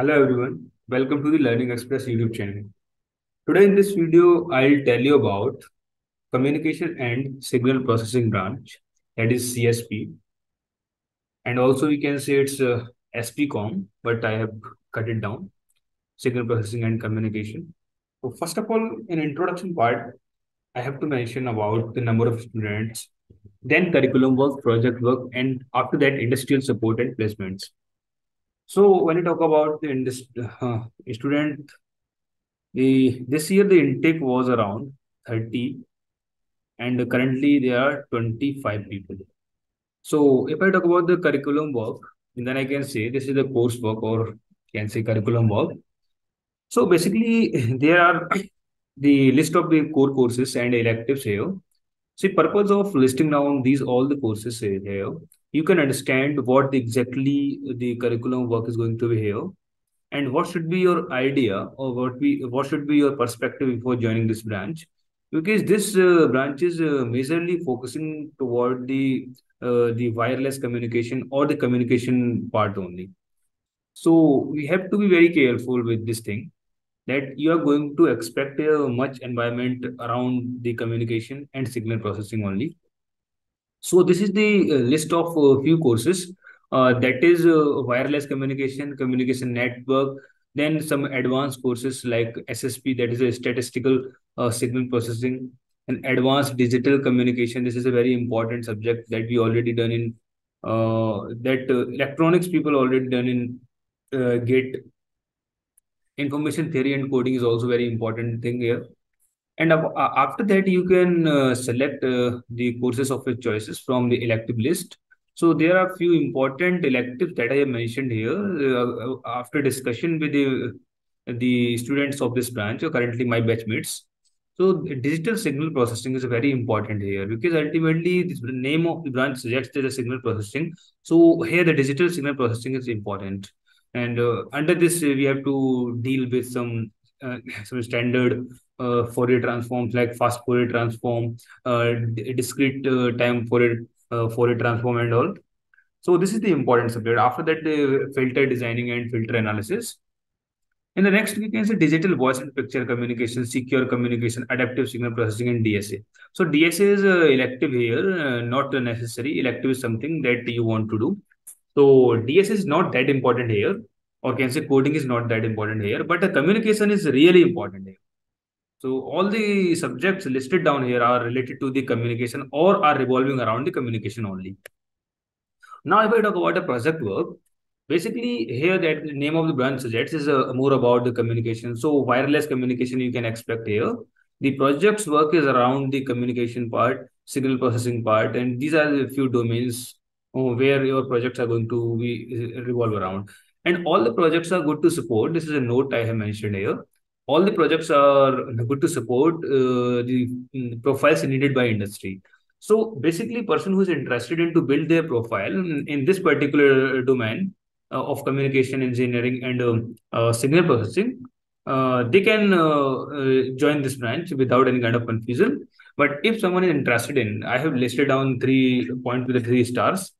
Hello everyone, welcome to the Learning Express YouTube channel. Today in this video, I'll tell you about Communication and Signal Processing Branch, that is CSP. And also we can say it's SPCOM, but I have cut it down, Signal Processing and Communication. So first of all, in introduction part, I have to mention about the number of students, then curriculum work, project work, and after that, industrial support and placements. So when you talk about this year the intake was around 30 and currently there are 25 people. So if I talk about the curriculum work, then I can say this is the coursework or can say curriculum work. So basically there are the list of the core courses and electives here. So the purpose of listing down all the courses here, you can understand what exactly the curriculum work is going to be here and what should be your idea or what should be your perspective before joining this branch, because this branch is majorly focusing toward the wireless communication or the communication part only. So we have to be very careful with this thing that you are going to expect much environment around the communication and signal processing only. So this is the list of few courses, that is wireless communication, communication network, then some advanced courses like SSP, that is a statistical signal processing, and advanced digital communication. This is a very important subject that we already done in, electronics people already done in GATE. Information theory and coding is also very important thing here. And after that, you can select the courses of your choices from the elective list. So there are a few important electives that I have mentioned here after discussion with the students of this branch, or currently my batchmates. So digital signal processing is very important here, because ultimately the name of the branch suggests that the signal processing. So here the digital signal processing is important. And under this, we have to deal with some standard Fourier transforms like fast Fourier transform, discrete time Fourier transform and all. So this is the important subject. After that, filter designing and filter analysis. In the next, we can say digital voice and picture communication, secure communication, adaptive signal processing, and DSA. So DSA is elective here, not necessary. Elective is something that you want to do. So DSA is not that important here, or can say coding is not that important here, but the communication is really important here. So all the subjects listed down here are related to the communication or are revolving around the communication only. Now, if I talk about the project work, basically here that the name of the branch suggests is more about the communication. So wireless communication you can expect here. The project's work is around the communication part, signal processing part, and these are the few domains where your projects are going to be revolve around. And all the projects are good to support. This is a note I have mentioned here. All the projects are good to support the profiles needed by industry. So basically, person who is interested in to build their profile in this particular domain of communication engineering and signal processing, they can join this branch without any kind of confusion. But if someone is interested in, I have listed down 3 points with the 3 stars.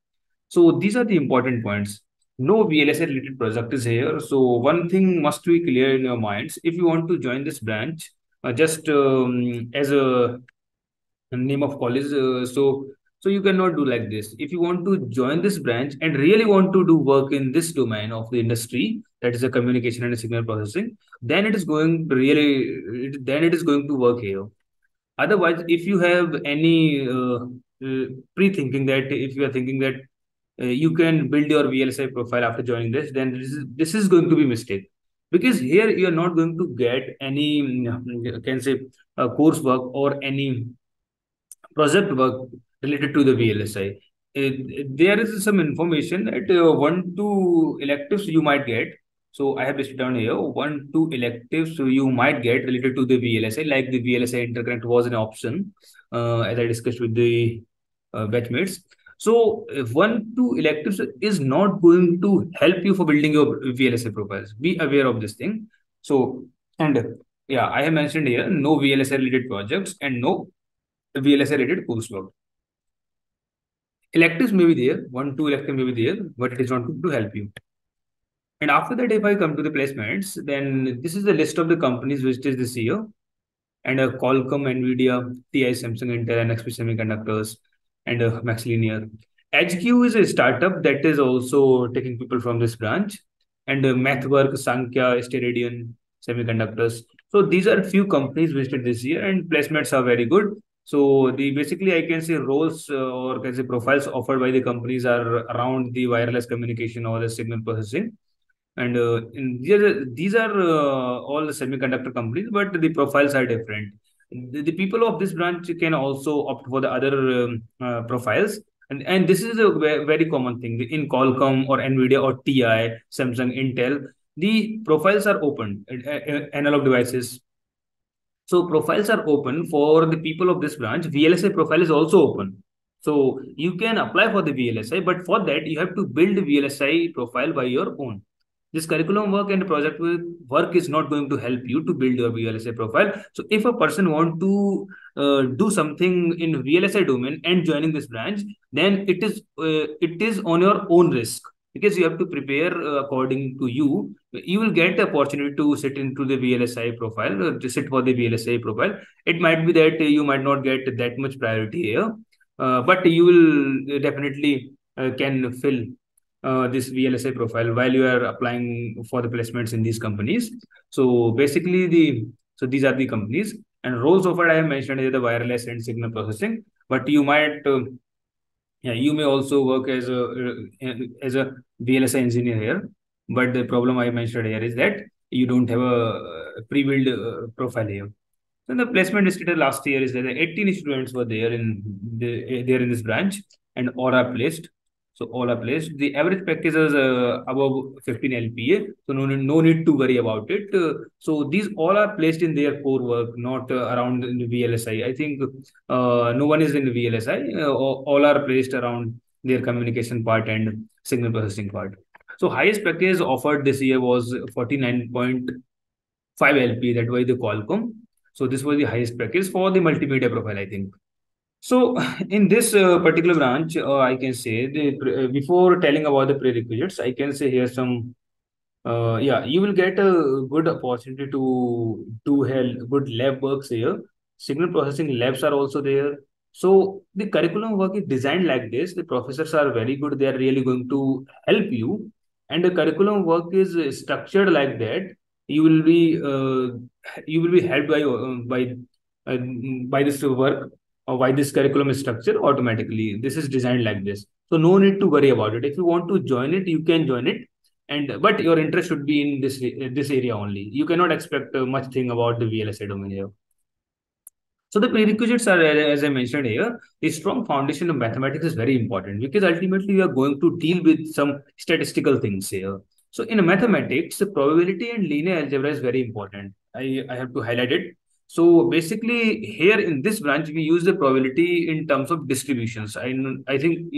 So these are the important points. No VLSI related project is here. So one thing must be clear in your minds. If you want to join this branch, just as a name of college, so you cannot do like this. If you want to join this branch and really want to do work in this domain of the industry, that is the communication and signal processing, then it is going to work here. Otherwise, if you have any pre-thinking that if you are thinking that you can build your VLSI profile after joining this, then this is going to be a mistake, because here you are not going to get any coursework or any project work related to the VLSI. There is some information that 1-2 electives you might get. So I have listed down here 1-2 electives you might get related to the VLSI, like the VLSI interconnect was an option as I discussed with the batchmates. So 1-2 electives is not going to help you for building your VLSI profiles. Be aware of this thing. So, and yeah, I have mentioned here no VLSI related projects and no VLSI related coursework. Electives may be there, 1-2 electives may be there, but it is not going to help you. And after that, if I come to the placements, then this is the list of the companies which is this year. And Qualcomm, Nvidia, TI, Samsung, Intel, and XP Semiconductors, and Max Linear. EdgeQ is a startup that is also taking people from this branch. And MathWorks, Sankhya, Steradian, Semiconductors. So these are few companies visited this year, and placements are very good. So the basically I can say roles or can say profiles offered by the companies are around the wireless communication or the signal processing. And these are all the semiconductor companies, but the profiles are different. The people of this branch can also opt for the other profiles. And this is a very common thing in Qualcomm or Nvidia or TI, Samsung, Intel. The profiles are open, analog devices. So profiles are open for the people of this branch. VLSI profile is also open. So you can apply for the VLSI, but for that you have to build the VLSI profile by your own. This curriculum work and project work is not going to help you to build your VLSI profile. So if a person wants to do something in VLSI domain and joining this branch, then it is on your own risk. Because you have to prepare according to you, you will get the opportunity to sit into the VLSI profile, or to sit for the VLSI profile. It might be that you might not get that much priority here, but you will definitely can fill this VLSI profile while you are applying for the placements in these companies. So basically, so these are the companies and roles offered. I have mentioned here the wireless and signal processing, but you might. You may also work as a VLSI engineer here, but the problem I mentioned here is that you don't have a pre-built profile here. So the placement stated last year is that 18 students were there in this branch, and all are placed. So all are placed. The average practice is above 15 LPA, so no need to worry about it. So these all are placed in their core work, not around in the VLSI. I think no one is in the VLSI. All are placed around their communication part and signal processing part. So highest practice offered this year was 49.5 LPA. That was the Qualcomm. So this was the highest practice for the multimedia profile, I think. So in this particular branch, I can say before telling about the prerequisites, I can say here some, you will get a good opportunity to do good lab works here. Signal processing labs are also there. So the curriculum work is designed like this. The professors are very good. They are really going to help you. And the curriculum work is structured like that. You will be helped by this work. Or why this curriculum is structured automatically. This is designed like this. So no need to worry about it. If you want to join it, you can join it. But your interest should be in this area only. You cannot expect much thing about the VLSI domain here. So the prerequisites are, as I mentioned here, the strong foundation of mathematics is very important because ultimately you are going to deal with some statistical things here. So in mathematics, the probability and linear algebra is very important. I have to highlight it. So basically here in this branch, we use the probability in terms of distributions. I think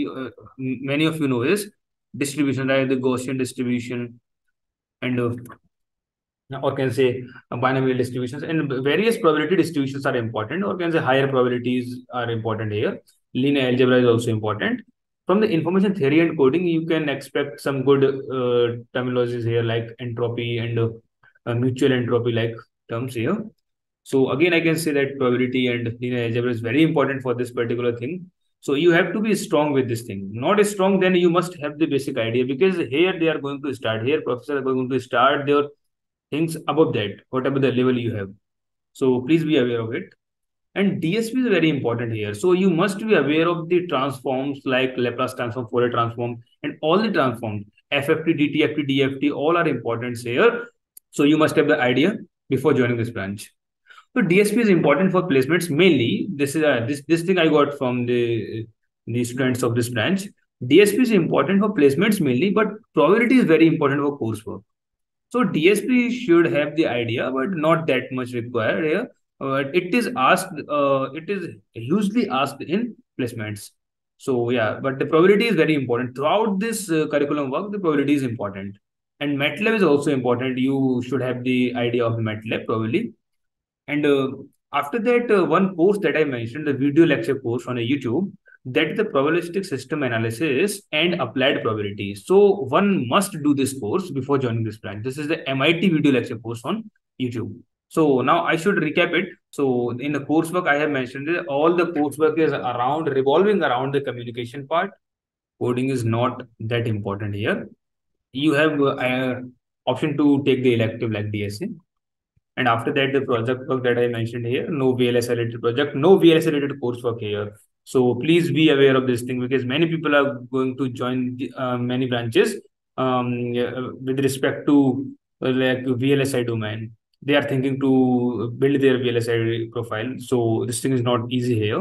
many of you know this distribution, right? The Gaussian distribution and or can say binomial distributions and various probability distributions are important or can say higher probabilities are important here. Linear algebra is also important. From the information theory and coding, you can expect some good terminologies here like entropy and mutual entropy like terms here. So again, I can say that probability and linear algebra is very important for this particular thing. So you have to be strong with this thing. Not strong, then you must have the basic idea because here they are going to start. Here professors are going to start their things above that, whatever the level you have. So please be aware of it. And DSP is very important here. So you must be aware of the transforms like Laplace transform, Fourier transform, and all the transforms. FFT, DTFT, DFT, all are important here. So you must have the idea before joining this branch. So DSP is important for placements mainly. This is this thing I got from the students of this branch. DSP is important for placements mainly, but probability is very important for coursework. So DSP should have the idea, but not that much required here. It is asked. It is usually asked in placements. So yeah, but the probability is very important throughout this curriculum work. The probability is important, and MATLAB is also important. You should have the idea of MATLAB probably. And after that, one course that I mentioned, the video lecture course on YouTube, that the probabilistic system analysis and applied probability. So one must do this course before joining this branch. This is the MIT video lecture course on YouTube. So now I should recap it. So in the coursework, I have mentioned that all the coursework is around revolving around the communication part. Coding is not that important here. You have option to take the elective like DSA. And after that, the project work that I mentioned here, no VLSI related project, no VLSI related coursework here. So please be aware of this thing, because many people are going to join many branches with respect to like VLSI domain. They are thinking to build their VLSI profile. So this thing is not easy here.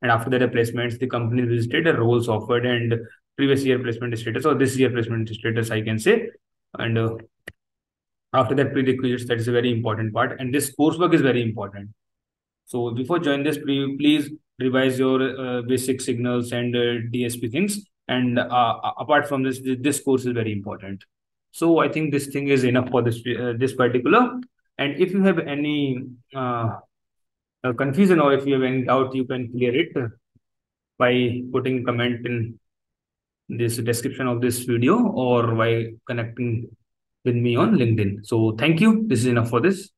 And after that, the placements, the company visited, the roles offered, and previous year placement status or this year placement status, I can say. And after that, prerequisites, that is a very important part. And this coursework is very important. So before joining this, please revise your basic signals and DSP things. And apart from this, this course is very important. So I think this thing is enough for this, this particular. And if you have any confusion or if you have any doubt, you can clear it by putting comment in this description of this video or by connecting with me on LinkedIn. So thank you. This is enough for this.